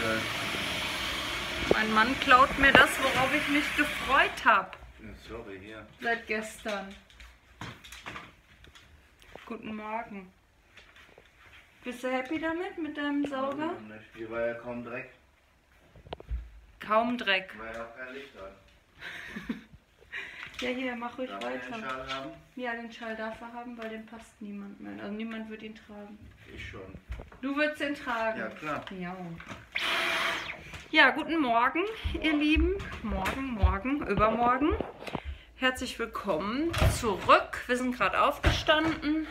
geil. Mein Mann klaut mir das, worauf ich mich gefreut habe. Sorry, hier. Seit gestern. Guten Morgen. Bist du happy damit, mit deinem Sauger? Hier war ja kaum Dreck. Kaum Dreck. War ja auch kein Licht dran. Ja, hier, mach ruhig weiter. Darf man den Schal haben? Ja, den Schal darf er haben, weil den passt niemand mehr. Also niemand wird ihn tragen. Ich schon. Du würdest ihn tragen? Ja, klar. Ja. Ja, guten Morgen, ihr Lieben. Morgen, übermorgen. Herzlich willkommen zurück. Wir sind gerade aufgestanden.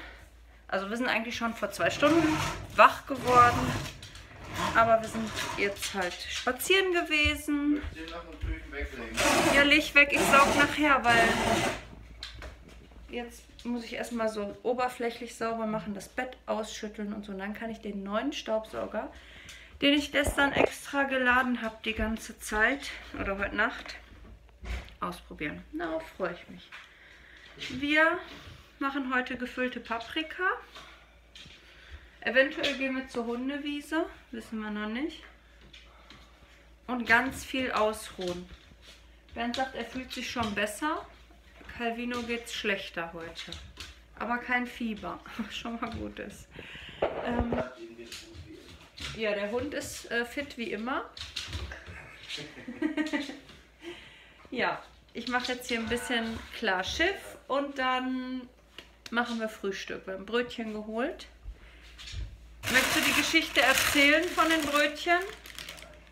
Also wir sind eigentlich schon vor 2 Stunden wach geworden, aber wir sind jetzt halt spazieren gewesen. Ja, leg ich weg, ich saug nachher, weil jetzt muss ich erstmal so oberflächlich sauber machen, das Bett ausschütteln und so. Und dann kann ich den neuen Staubsauger, den ich gestern extra geladen habe die ganze Zeit oder heute Nacht, ausprobieren. Na, freue ich mich. Wir machen heute gefüllte Paprika. Eventuell gehen wir zur Hundewiese, wissen wir noch nicht. Und ganz viel ausruhen. Bernd sagt, er fühlt sich schon besser. Calvino geht's schlechter heute. Aber kein Fieber, was schon mal gut ist. Ja, der Hund ist fit wie immer. Ja, ich mache jetzt hier ein bisschen klar Schiff und dann machen wir Frühstück. Wir haben Brötchen geholt. Möchtest du die Geschichte erzählen von den Brötchen?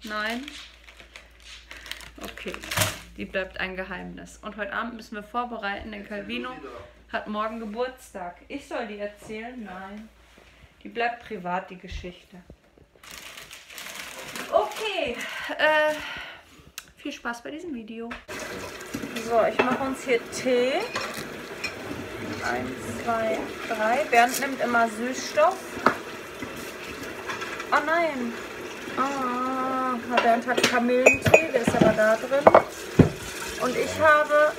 Nein? Okay, die bleibt ein Geheimnis. Und heute Abend müssen wir vorbereiten, denn Calvino hat morgen Geburtstag. Ich soll die erzählen? Nein. Die bleibt privat, die Geschichte. Okay, viel Spaß bei diesem Video. So, ich mache uns hier Tee. 1, 2, 3. Bernd nimmt immer Süßstoff. Oh nein. Oh, Bernd hat Kamillentee, der ist aber da drin. Und ich habe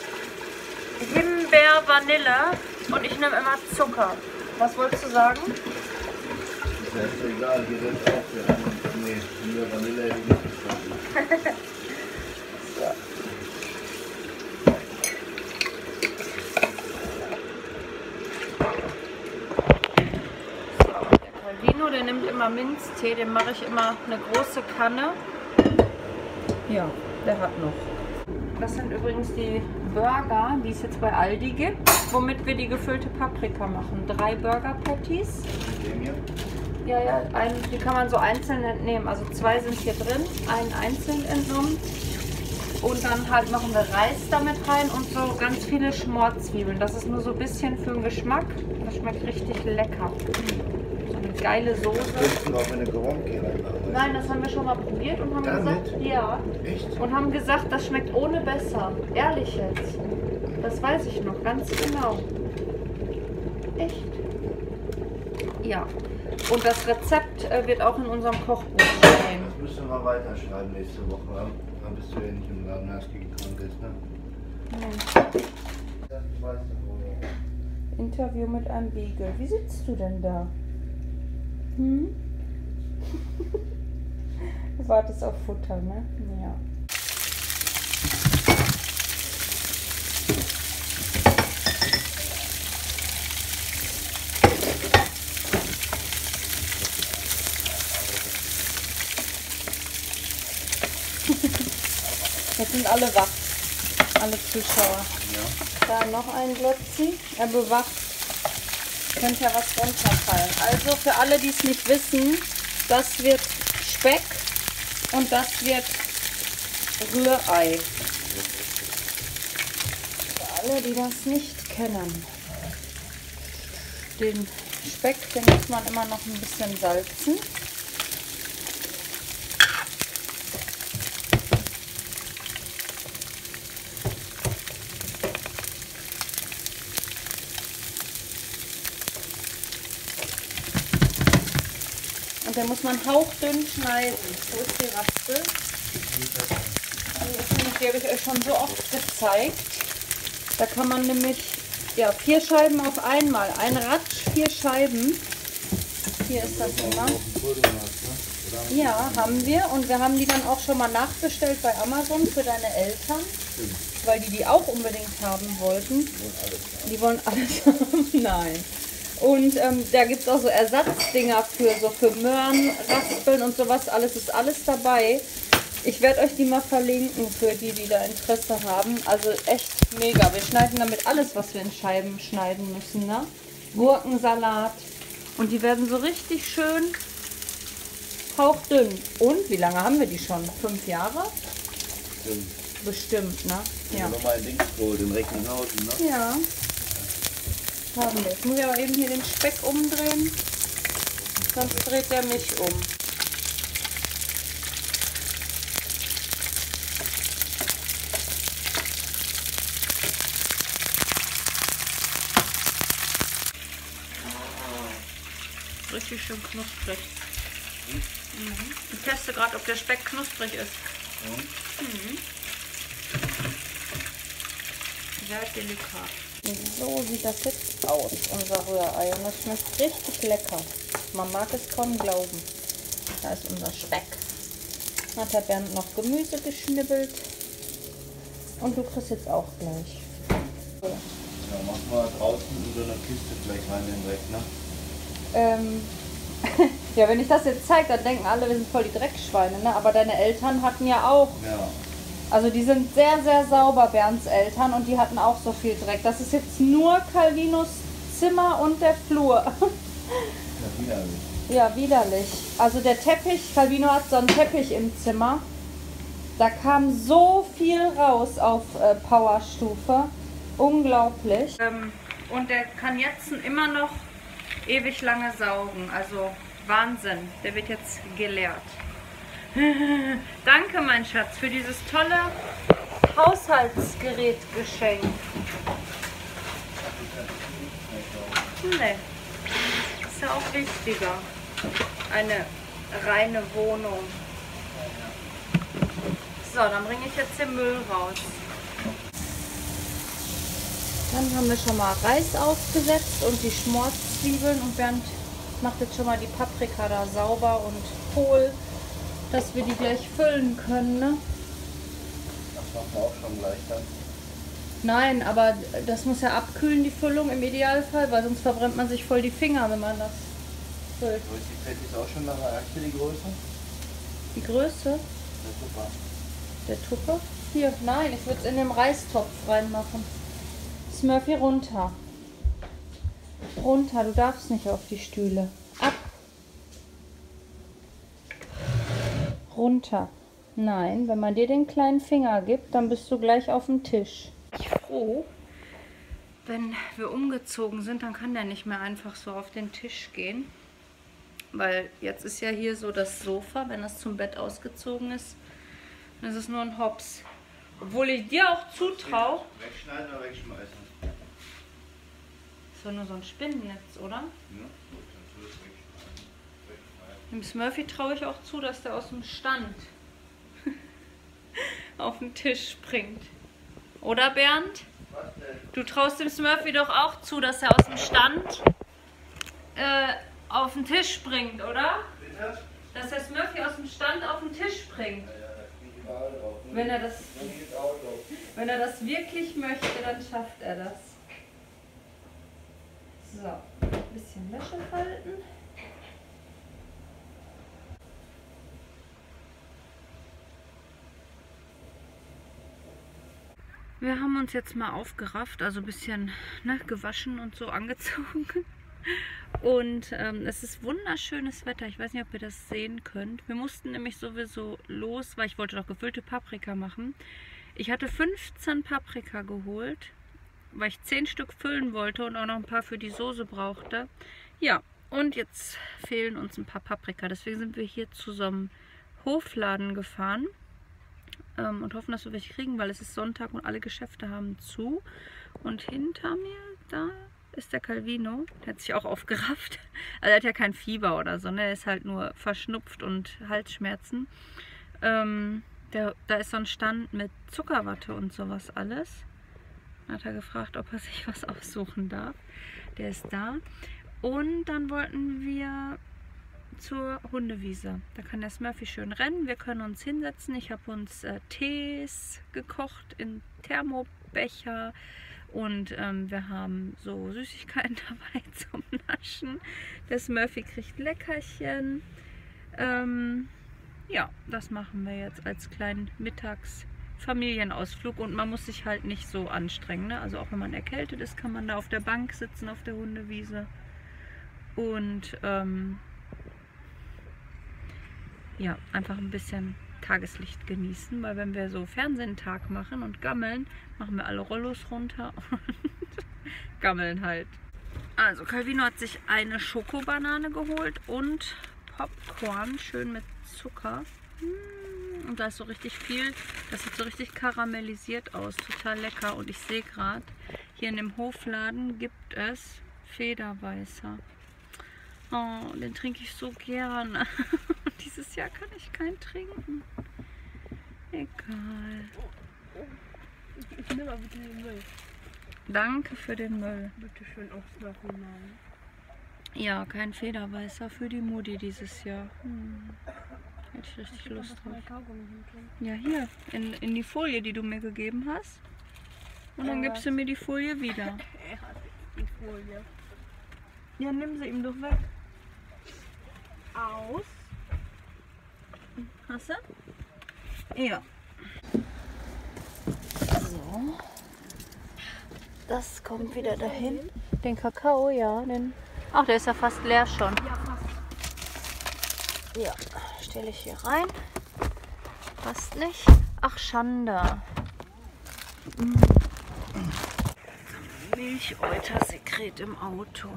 Himbeer-Vanille und ich nehme immer Zucker. Was wolltest du sagen? Das ist egal, hier sind auch Himbeer-Vanille. Der nimmt immer Minztee, den mache ich immer eine große Kanne. Ja, der hat noch. Das sind übrigens die Burger, die es jetzt bei Aldi gibt, womit wir die gefüllte Paprika machen. 3 Burger-Patties. Ja, die kann man so einzeln entnehmen. Also 2 sind hier drin, einen einzeln entnommen. Und dann halt machen wir Reis damit rein und so ganz viele Schmorzwiebeln. Das ist nur so ein bisschen für den Geschmack. Das schmeckt richtig lecker. Geile Soße. Nein, das haben wir schon mal probiert und haben gesagt, ja. Echt? Und haben gesagt, das schmeckt ohne besser. Ehrlich jetzt. Das weiß ich noch ganz genau. Echt? Ja. Und das Rezept wird auch in unserem Kochbuch stehen. Das müssen wir weiterschreiben nächste Woche. Dann bist du ja nicht im Laden, als du gekommen bist, ne? Nein. Interview mit einem Beagle. Wie sitzt du denn da? Hm? Du wartest auf Futter, ne? Ja. Jetzt sind alle wach. Alle Zuschauer. Ja. Da noch ein Glotzi. Er bewacht. Könnte ja was runterfallen. Also für alle, die es nicht wissen, das wird Speck und das wird Rührei. Für alle, die das nicht kennen. Den Speck, den muss man immer noch ein bisschen salzen. Den muss man hauchdünn schneiden. So ist die Raspel. Die habe ich euch schon so oft gezeigt. Da kann man nämlich ja, 4 Scheiben auf einmal. Ein Ratsch, 4 Scheiben. Hier ist das immer. Ja, haben wir. Und wir haben die dann auch schon mal nachbestellt bei Amazon für deine Eltern, weil die die auch unbedingt haben wollten. Die wollen alles haben. Nein. Und da gibt es auch so Ersatzdinger für Möhren, Raspeln und sowas. Alles ist alles dabei. Ich werde euch die mal verlinken für die, die da Interesse haben. Also echt mega. Wir schneiden damit alles, was wir in Scheiben schneiden müssen. Ne? Gurkensalat. Und die werden so richtig schön hauchdünn. Und wie lange haben wir die schon? 5 Jahre? Bestimmt, ne? Ja. Nochmal ein Ding geholt in Recklinghausen, ne? Ja. Haben wir. Jetzt muss ich aber eben hier den Speck umdrehen. Sonst dreht er mich um. Richtig schön knusprig. Mhm. Ich teste gerade, ob der Speck knusprig ist. Mhm. Sehr delikat. So sieht das jetzt aus, unser Rührei. Und das schmeckt richtig lecker. Man mag es kaum glauben. Da ist unser Speck. Hat der Bernd noch Gemüse geschnibbelt. Und du kriegst jetzt auch gleich. So. Ja, machen wir draußen in so einer Kiste gleich rein in den Dreck, ne? Ja, wenn ich das jetzt zeige, dann denken alle, wir sind voll die Dreckschweine, ne? Aber deine Eltern hatten ja auch. Ja. Also die sind sehr, sehr sauber, Bernds Eltern, und die hatten auch so viel Dreck. Das ist jetzt nur Calvinos Zimmer und der Flur. Ja, widerlich. Ja, widerlich. Also der Teppich, Calvino hat so einen Teppich im Zimmer. Da kam so viel raus auf Powerstufe. Unglaublich. Und der kann jetzt immer noch ewig lange saugen. Also Wahnsinn. Der wird jetzt geleert. Danke, mein Schatz, für dieses tolle Haushaltsgerätgeschenk. Nee, ist ja auch wichtiger. Eine reine Wohnung. So, dann bringe ich jetzt den Müll raus. Dann haben wir schon mal Reis aufgesetzt und die Schmorzwiebeln, und Bernd macht jetzt schon mal die Paprika da sauber und hohl, dass wir die gleich füllen können, ne? Das machen wir auch schon gleich dann. Nein, aber das muss ja abkühlen, die Füllung im Idealfall, weil sonst verbrennt man sich voll die Finger, wenn man das füllt. Wo ist die Fett jetzt auch schon nachher? Hast du die Größe? Die Größe? Der Tupper. Der Tupper? Hier, nein, ich würde es in den Reistopf reinmachen. Smurfy, runter. Runter, du darfst nicht auf die Stühle. Ab. Runter. Nein, wenn man dir den kleinen Finger gibt, dann bist du gleich auf dem Tisch. Ich bin froh, wenn wir umgezogen sind, dann kann der nicht mehr einfach so auf den Tisch gehen. Weil jetzt ist ja hier so das Sofa, wenn das zum Bett ausgezogen ist, dann ist es nur ein Hops. Obwohl ich dir auch zutraue. Wegschneiden oder wegschmeißen? Ist doch nur so ein Spinnennetz, oder? Ja, gut, dann tue ich weg. Dem Smurfy traue ich auch zu, dass der aus dem Stand auf den Tisch springt. Oder, Bernd? Was denn? Du traust dem Smurfy doch auch zu, dass er aus dem Stand auf den Tisch springt, oder? Bitte? Dass der Smurfy aus dem Stand auf den Tisch springt. Ja, ja, das drauf, ne? Wenn er das wirklich möchte, dann schafft er das. So, ein bisschen Wäsche falten. Wir haben uns jetzt mal aufgerafft, also ein bisschen, ne, gewaschen und so angezogen. Und es ist wunderschönes Wetter. Ich weiß nicht, ob ihr das sehen könnt. Wir mussten nämlich sowieso los, weil ich wollte doch gefüllte Paprika machen. Ich hatte 15 Paprika geholt, weil ich 10 Stück füllen wollte und auch noch ein paar für die Soße brauchte. Ja, und jetzt fehlen uns ein paar Paprika. Deswegen sind wir hier zu so einem Hofladen gefahren. Und hoffen, dass wir welche kriegen, weil es ist Sonntag und alle Geschäfte haben zu. Und hinter mir, da ist der Calvino. Der hat sich auch aufgerafft. Also er hat ja kein Fieber oder so, ne? Er ist halt nur verschnupft und Halsschmerzen. Da ist so ein Stand mit Zuckerwatte und sowas alles. Dann hat er gefragt, ob er sich was aussuchen darf. Der ist da. Und dann wollten wir zur Hundewiese. Da kann der Smurfy schön rennen, wir können uns hinsetzen. Ich habe uns Tees gekocht in Thermobecher und wir haben so Süßigkeiten dabei zum Naschen. Der Smurfy kriegt Leckerchen. Ja, das machen wir jetzt als kleinen Mittagsfamilienausflug und man muss sich halt nicht so anstrengen, ne? Also auch wenn man erkältet ist, kann man da auf der Bank sitzen, auf der Hundewiese. Und ja, einfach ein bisschen Tageslicht genießen, weil wenn wir so Fernsehtag machen und gammeln, machen wir alle Rollos runter und gammeln halt. Also Calvino hat sich eine Schokobanane geholt und Popcorn, schön mit Zucker. Und da ist so richtig viel, das sieht so richtig karamellisiert aus, total lecker. Und ich sehe gerade, hier in dem Hofladen gibt es Federweißer. Oh, den trinke ich so gerne. Dieses Jahr kann ich keinen trinken. Egal. Ich nehme mal bitte den Müll. Danke für den Müll. Bitte schön aufs Nachhinein. Ja, kein Federweißer für die Mutti dieses Jahr. Hätte ich richtig Lust drauf. Ja, hier, in die Folie, die du mir gegeben hast. Und dann gibst du mir die Folie wieder. Die Folie. Ja, nimm sie ihm doch weg. Aus. Hast du? Ja. So. Das kommt wieder dahin. Den Kakao, ja. Den... Ach, der ist ja fast leer schon. Ja, fast. Ja, stelle ich hier rein. Passt nicht. Ach, Schande. Milchäutersekret im Auto.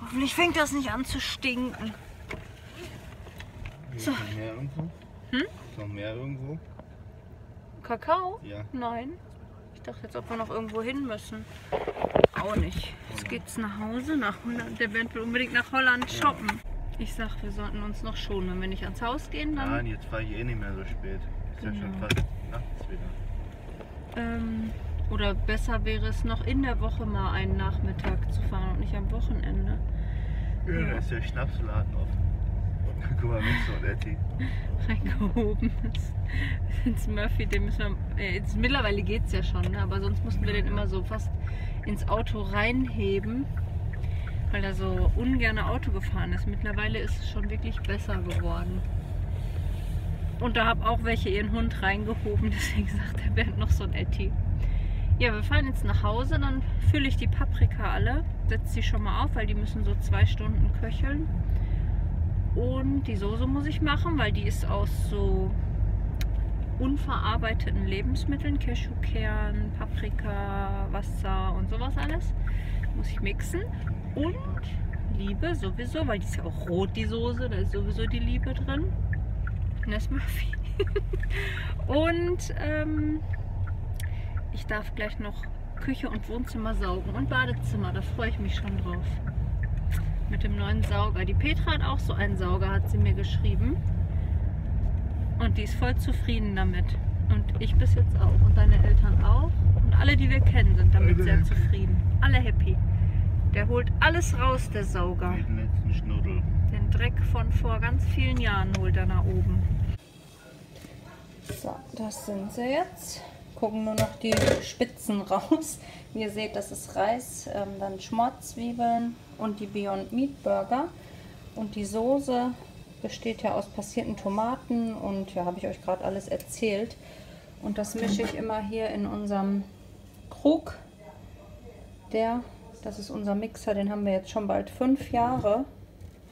Hoffentlich fängt das nicht an zu stinken. So. Noch mehr irgendwo? Hm? Noch mehr irgendwo? Kakao? Ja. Nein. Ich dachte jetzt, ob wir noch irgendwo hin müssen. Auch nicht. Jetzt geht's nach Hause, nach Holland. Der Bernd will unbedingt nach Holland shoppen. Ja. Ich sag, wir sollten uns noch schonen. Wenn wir nicht ans Haus gehen, dann... Nein, jetzt war ich eh nicht mehr so spät. Ist ja schon fast nachts wieder. Oder besser wäre es noch in der Woche mal einen Nachmittag zu fahren und nicht am Wochenende. Ja, da ist der Schnapsladen offen. Guck mal, Mix und Etti. Reingehoben ist. Ins Smurfy, den müssen wir... Jetzt, mittlerweile geht es ja schon, ne? Aber sonst mussten wir den immer so fast ins Auto reinheben, weil er so ungern Auto gefahren ist. Mittlerweile ist es schon wirklich besser geworden. Und da haben auch welche ihren Hund reingehoben, deswegen sagt der Bernd noch so ein Etti. Ja, wir fahren jetzt nach Hause, dann fülle ich die Paprika alle, setze sie schon mal auf, weil die müssen so 2 Stunden köcheln. Und die Soße muss ich machen, weil die ist aus so unverarbeiteten Lebensmitteln, Cashewkern, Paprika, Wasser und sowas alles. Muss ich mixen. Und Liebe sowieso, weil die ist ja auch rot, die Soße, da ist sowieso die Liebe drin. Und das Smurfy. Und ich darf gleich noch Küche und Wohnzimmer saugen und Badezimmer, da freue ich mich schon drauf. Mit dem neuen Sauger. Die Petra hat auch so einen Sauger, hat sie mir geschrieben. Und die ist voll zufrieden damit. Und ich bis jetzt auch. Und deine Eltern auch. Und alle, die wir kennen, sind damit sehr zufrieden. Alle happy. Der holt alles raus, der Sauger. Den letzten Schnuddel. Den Dreck von vor ganz vielen Jahren holt er nach oben. So, das sind sie jetzt. Gucken nur noch die Spitzen raus. Wie ihr seht, das ist Reis, dann Schmorzwiebeln und die Beyond Meat Burger. Und die Soße besteht ja aus passierten Tomaten und ja, habe ich euch gerade alles erzählt. Und das mische ich immer hier in unserem Krug. Das ist unser Mixer, den haben wir jetzt schon bald 5 Jahre.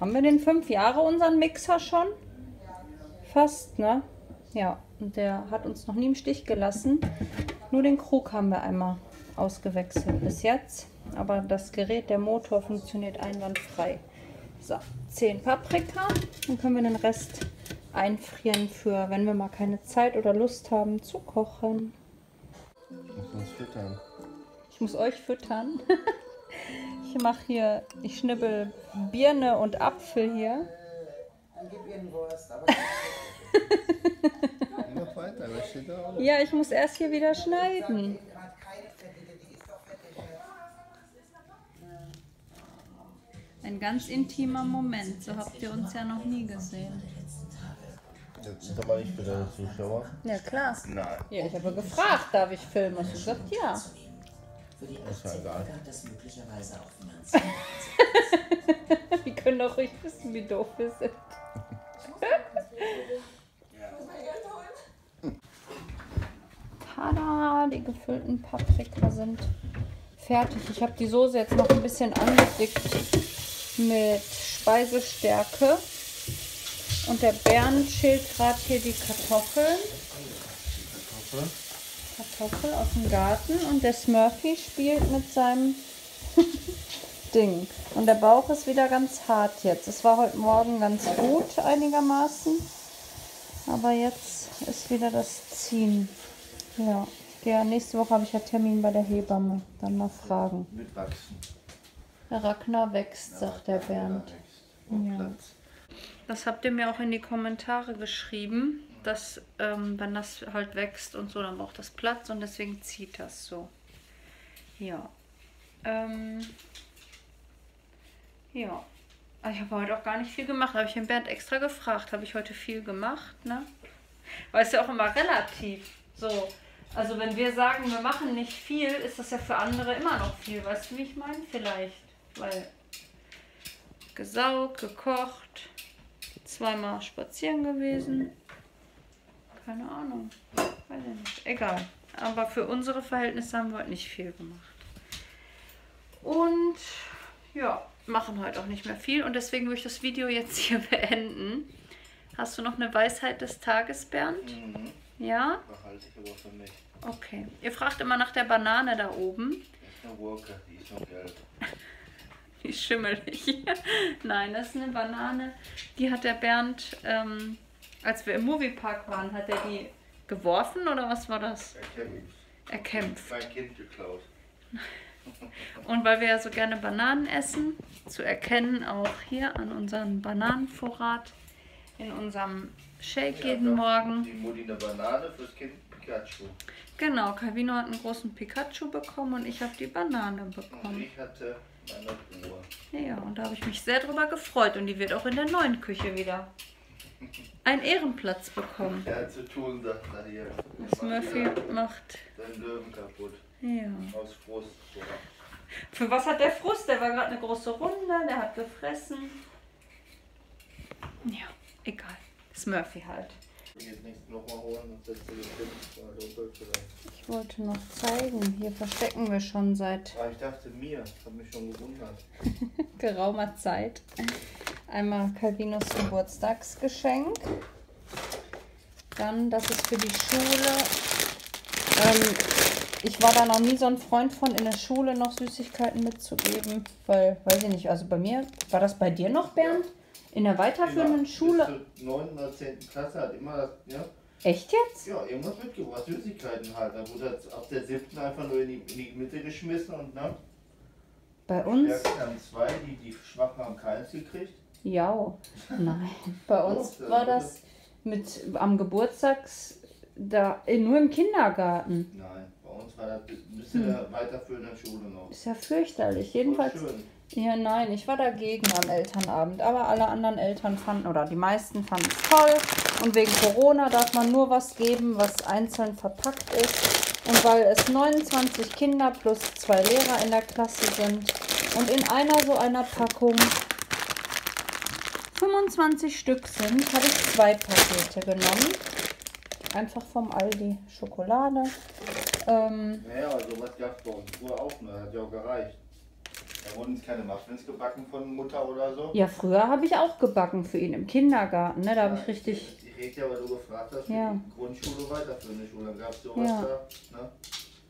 Haben wir den 5 Jahre, unseren Mixer schon? Fast, ne? Ja. Und der hat uns noch nie im Stich gelassen. Nur den Krug haben wir einmal ausgewechselt bis jetzt. Aber das Gerät, der Motor, funktioniert einwandfrei. So, 10 Paprika. Dann können wir den Rest einfrieren für, wenn wir mal keine Zeit oder Lust haben, zu kochen. Ich muss uns füttern. Ich muss euch füttern. Ich mache hier, ich schnibbel Birne und Apfel hier. Dann gib ihr einen Wurst, aber... Ja, ich muss erst hier wieder schneiden. Ein ganz intimer Moment, so habt ihr uns ja noch nie gesehen. Jetzt sind aber nicht für deine Zuschauer. Ja klar. Nein. Ja, ich habe gefragt, darf ich filmen? Hast du gesagt, ja. Das war egal. Wir können doch ruhig wissen, wie doof wir sind. Tada, die gefüllten Paprika sind fertig. Ich habe die Soße jetzt noch ein bisschen angedickt mit Speisestärke. Und der Bernd schält gerade hier die Kartoffeln. Kartoffeln aus dem Garten. Und der Smurfy spielt mit seinem Ding. Und der Bauch ist wieder ganz hart jetzt. Es war heute Morgen ganz gut einigermaßen. Aber jetzt ist wieder das Ziehen. Ja, ja, nächste Woche habe ich ja Termin bei der Hebamme. Dann mal fragen. Mit wachsen. Der Ragnar wächst, sagt der Bernd. Ja. Das habt ihr mir auch in die Kommentare geschrieben, dass wenn das halt wächst und so, dann braucht das Platz und deswegen zieht das so. Ja. Ja. Ich habe heute auch gar nicht viel gemacht. Habe ich den Bernd extra gefragt. Habe ich heute viel gemacht, ne? Weil es ja auch immer relativ so. Also wenn wir sagen, wir machen nicht viel, ist das ja für andere immer noch viel. Weißt du, wie ich meine? Vielleicht. Weil gesaugt, gekocht, zweimal spazieren gewesen. Keine Ahnung. Weiß ich nicht. Egal. Aber für unsere Verhältnisse haben wir heute nicht viel gemacht. Und ja, machen heute auch nicht mehr viel. Und deswegen würde ich das Video jetzt hier beenden. Hast du noch eine Weisheit des Tages, Bernd? Mhm. Ja? Behalte ich aber für mich. Okay. Ihr fragt immer nach der Banane da oben. Das ist eine Gurke, die ist noch gelb. Die ist schimmelig. Nein, das ist eine Banane. Die hat der Bernd, als wir im Moviepark waren, hat er die geworfen oder was war das? Erkämpft. Erkämpft. Mein Kind geklaut. Und weil wir ja so gerne Bananen essen, zu erkennen auch hier an unserem Bananenvorrat, in unserem Shake jeden Morgen. Die Mutti eine Banane, fürs Kind Pikachu. Genau, Calvino hat einen großen Pikachu bekommen und ich habe die Banane bekommen. Und ich hatte meine Blume. Ja, und da habe ich mich sehr drüber gefreut und die wird auch in der neuen Küche wieder einen Ehrenplatz bekommen. Ja, zu tun, sagt er hier. Smurfy macht seinen Löwen kaputt. Ja. Aus Frust. Oder? Für was hat der Frust? Der war gerade eine große Runde, der hat gefressen. Ja, egal. Smurfy halt. Ich wollte noch zeigen, hier verstecken wir schon seit... Ah, ich dachte mir, ich habe mich schon gewundert. Geraumer Zeit. Einmal Calvinos Geburtstagsgeschenk. Dann, das ist für die Schule. Ich war da noch nie so ein Freund von, in der Schule noch Süßigkeiten mitzugeben, weil, weiß ich nicht, also bei mir, war das bei dir noch, Bernd? Ja. In der weiterführenden Schule? Bis zur 9. oder 10. Klasse hat immer das, ja. Echt jetzt? Ja, irgendwas mitgebracht, Süßigkeiten halt. Da wurde das ab der 7. einfach nur in die Mitte geschmissen und dann... Bei uns? Die Stärken haben zwei, die Schwachen haben keins gekriegt. Ja, nein. Bei uns war das mit am Geburtstags... Da, nur im Kindergarten. Nein, bei uns war das ein bisschen weiterführenden Schule noch. Ist ja fürchterlich, jedenfalls... Schön. Ja, nein, ich war dagegen am Elternabend, aber alle anderen Eltern fanden, oder die meisten fanden es toll. Und wegen Corona darf man nur was geben, was einzeln verpackt ist. Und weil es 29 Kinder plus 2 Lehrer in der Klasse sind und in einer so einer Packung 25 Stück sind, habe ich 2 Pakete genommen. Einfach vom Aldi Schokolade. Naja, also was gab es bei uns früher auch, ne? Hat ja auch gereicht. Da wurden keine Muffins gebacken von Mutter oder so? Ja, früher habe ich auch gebacken für ihn im Kindergarten, ne? Da habe ich richtig... Ich rede ja, weil du gefragt hast, ja. Die Grundschule weiterführende Schule, dann gab es sowas da, ne?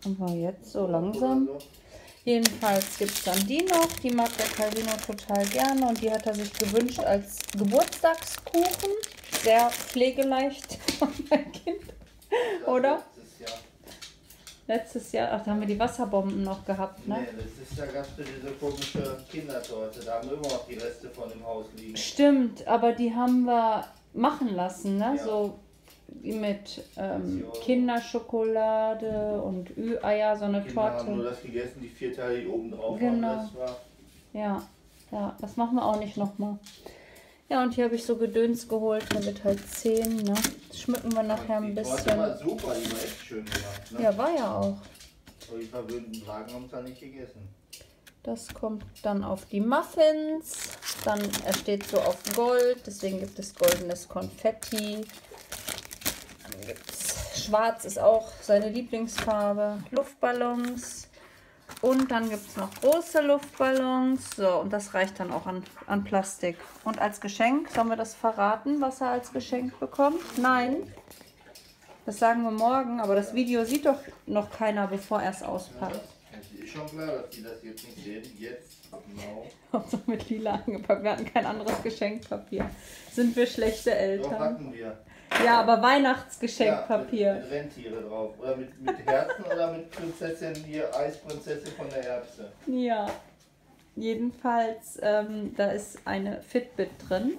Aber jetzt so langsam. So. Jedenfalls gibt es dann die noch, die mag der Calvino total gerne und die hat er sich gewünscht als Geburtstagskuchen. Sehr pflegeleicht von mein Kind, oder? Letztes Jahr, ach, da haben wir die Wasserbomben noch gehabt, ne? Nee, letztes Jahr gab es diese komische Kindertorte, da haben wir immer noch die Reste von dem Haus liegen. Stimmt, aber die haben wir machen lassen, ne? Ja. So mit Kinderschokolade und Ü-Eier, so eine Kinder Torte. Haben nur das gegessen, die 4 Teile, die oben drauf waren, das war... Ja, Ja, das machen wir auch nicht nochmal. Ja, und hier habe ich so Gedöns geholt, damit halt 10, ne? Das schmücken wir nachher ein bisschen. Die war super, die war echt schön gemacht, ne? Ja, war ja auch. Aber die verwöhnten Wagen haben es ja nicht gegessen. Das kommt dann auf die Muffins. Dann, er steht so auf Gold, deswegen gibt es goldenes Konfetti. Dann gibt es Schwarz, ist auch seine Lieblingsfarbe. Luftballons. Und dann gibt es noch große Luftballons. So, und das reicht dann auch an Plastik. Und als Geschenk, sollen wir das verraten, was er als Geschenk bekommt? Nein, das sagen wir morgen. Aber das Video sieht doch noch keiner, bevor er es auspackt. Ja, ist schon klar, dass die das jetzt nicht sehen. Jetzt, genau. Also mit lila angepackt. Wir hatten kein anderes Geschenkpapier. Sind wir schlechte Eltern? Doch, hatten wir. Ja, aber Weihnachtsgeschenkpapier. Ja, mit Rentiere drauf. Oder mit Herzen oder mit Prinzessin, hier Eisprinzessin von der Erbse. Ja, jedenfalls, da ist eine Fitbit drin.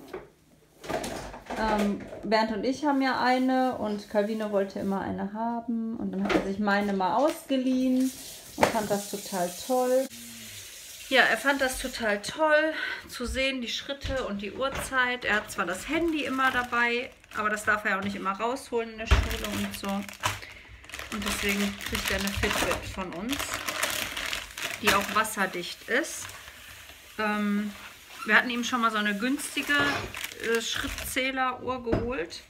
Bernd und ich haben ja eine und Calvino wollte immer eine haben. Und dann hat er sich meine mal ausgeliehen und fand das total toll. Ja, er fand das total toll zu sehen, die Schritte und die Uhrzeit. Er hat zwar das Handy immer dabei, aber das darf er ja auch nicht immer rausholen in der Schule und so. Und deswegen kriegt er eine Fitbit von uns, die auch wasserdicht ist. Wir hatten ihm schon mal so eine günstige Schrittzähleruhr geholt,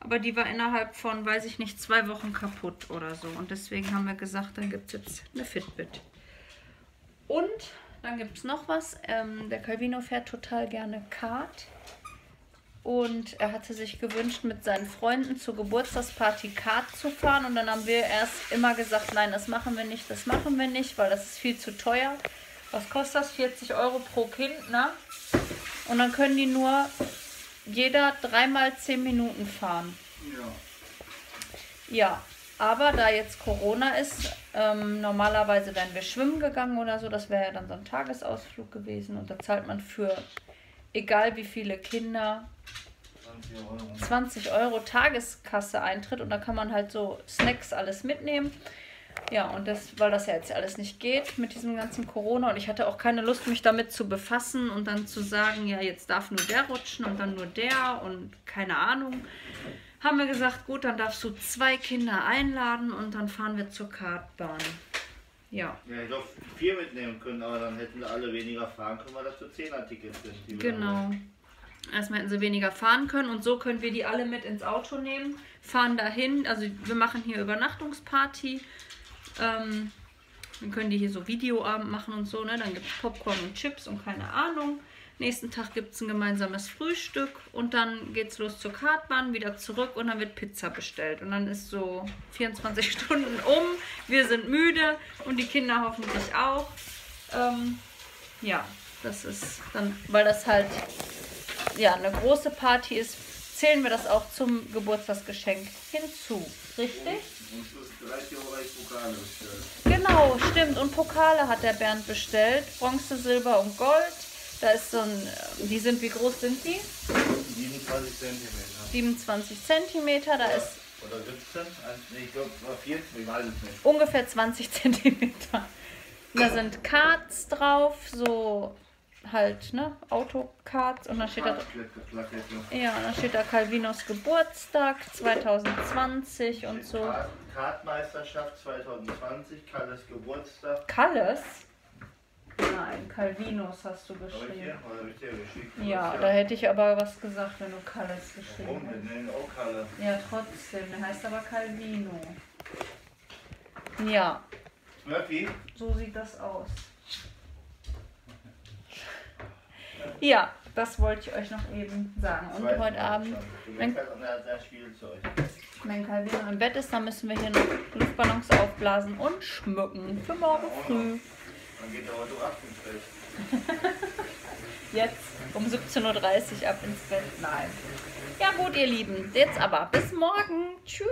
aber die war innerhalb von, weiß ich nicht, 2 Wochen kaputt oder so. Und deswegen haben wir gesagt, dann gibt es jetzt eine Fitbit. Und dann gibt es noch was. Der Calvino fährt total gerne Kart. Und er hatte sich gewünscht, mit seinen Freunden zur Geburtstagsparty Kart zu fahren. Und dann haben wir erst immer gesagt, nein, das machen wir nicht, weil das ist viel zu teuer. Was kostet das? 40 Euro pro Kind, ne? Und dann können die nur jeder 3 mal 10 Minuten fahren. Ja. Ja, aber da jetzt Corona ist, normalerweise wären wir schwimmen gegangen oder so. Das wäre ja dann so ein Tagesausflug gewesen. Und da zahlt man für, egal wie viele Kinder, 20 Euro Tageskasse Eintritt. Und da kann man halt so Snacks alles mitnehmen. Ja, und das, weil das ja jetzt alles nicht geht mit diesem ganzen Corona und ich hatte auch keine Lust, mich damit zu befassen und dann zu sagen, ja, jetzt darf nur der rutschen und dann nur der und keine Ahnung, haben wir gesagt, gut, dann darfst du 2 Kinder einladen und dann fahren wir zur Kartbahn. Ja. Ja, ich glaube, 4 mitnehmen können, aber dann hätten wir alle weniger fahren können, weil das so 10er-Tickets sind. Genau. Erstmal hätten sie weniger fahren können und so können wir die alle mit ins Auto nehmen, fahren dahin, also wir machen hier Übernachtungsparty. Dann können die hier so Videoabend machen und so, ne? Dann gibt es Popcorn und Chips und keine Ahnung. Nächsten Tag gibt es ein gemeinsames Frühstück und dann geht's los zur Kartbahn, wieder zurück und dann wird Pizza bestellt. Und dann ist so 24 Stunden um, wir sind müde und die Kinder hoffentlich auch. Ja, das ist dann, weil das halt ja, eine große Party ist, zählen wir das auch zum Geburtstagsgeschenk hinzu, richtig? Und plus 3 Euro Pokale bestellt. Genau, stimmt. Und Pokale hat der Bernd bestellt. Bronze, Silber und Gold. Da ist so ein, die sind, wie groß sind die? 27 cm. 27 cm, da ja, ist... Oder 17? Ich glaube, 14, ich weiß es nicht. Ungefähr 20 cm. Da sind Karts drauf, so... halt, ne, Autokarts und dann steht da, ja, dann steht da Calvinos Geburtstag 2020 und so. Kartmeisterschaft 2020, Kalles Geburtstag. Kalles? Nein, Calvinos hast du geschrieben. Ja, da hätte ich aber was gesagt, wenn du Kalles geschrieben hast. Warum? Wir nennen auch Kalle. Ja, trotzdem, der heißt aber Calvino. Ja. Smurfy? So sieht das aus. Ja, das wollte ich euch noch eben sagen. Und heute Abend, wenn Calvino im Bett ist, dann müssen wir hier noch Luftballons aufblasen und schmücken für morgen früh. Dann geht er heute um 8 ins Bett. Jetzt um 17:30 Uhr ab ins Bett. Nein. Ja gut, ihr Lieben, jetzt aber bis morgen. Tschüss.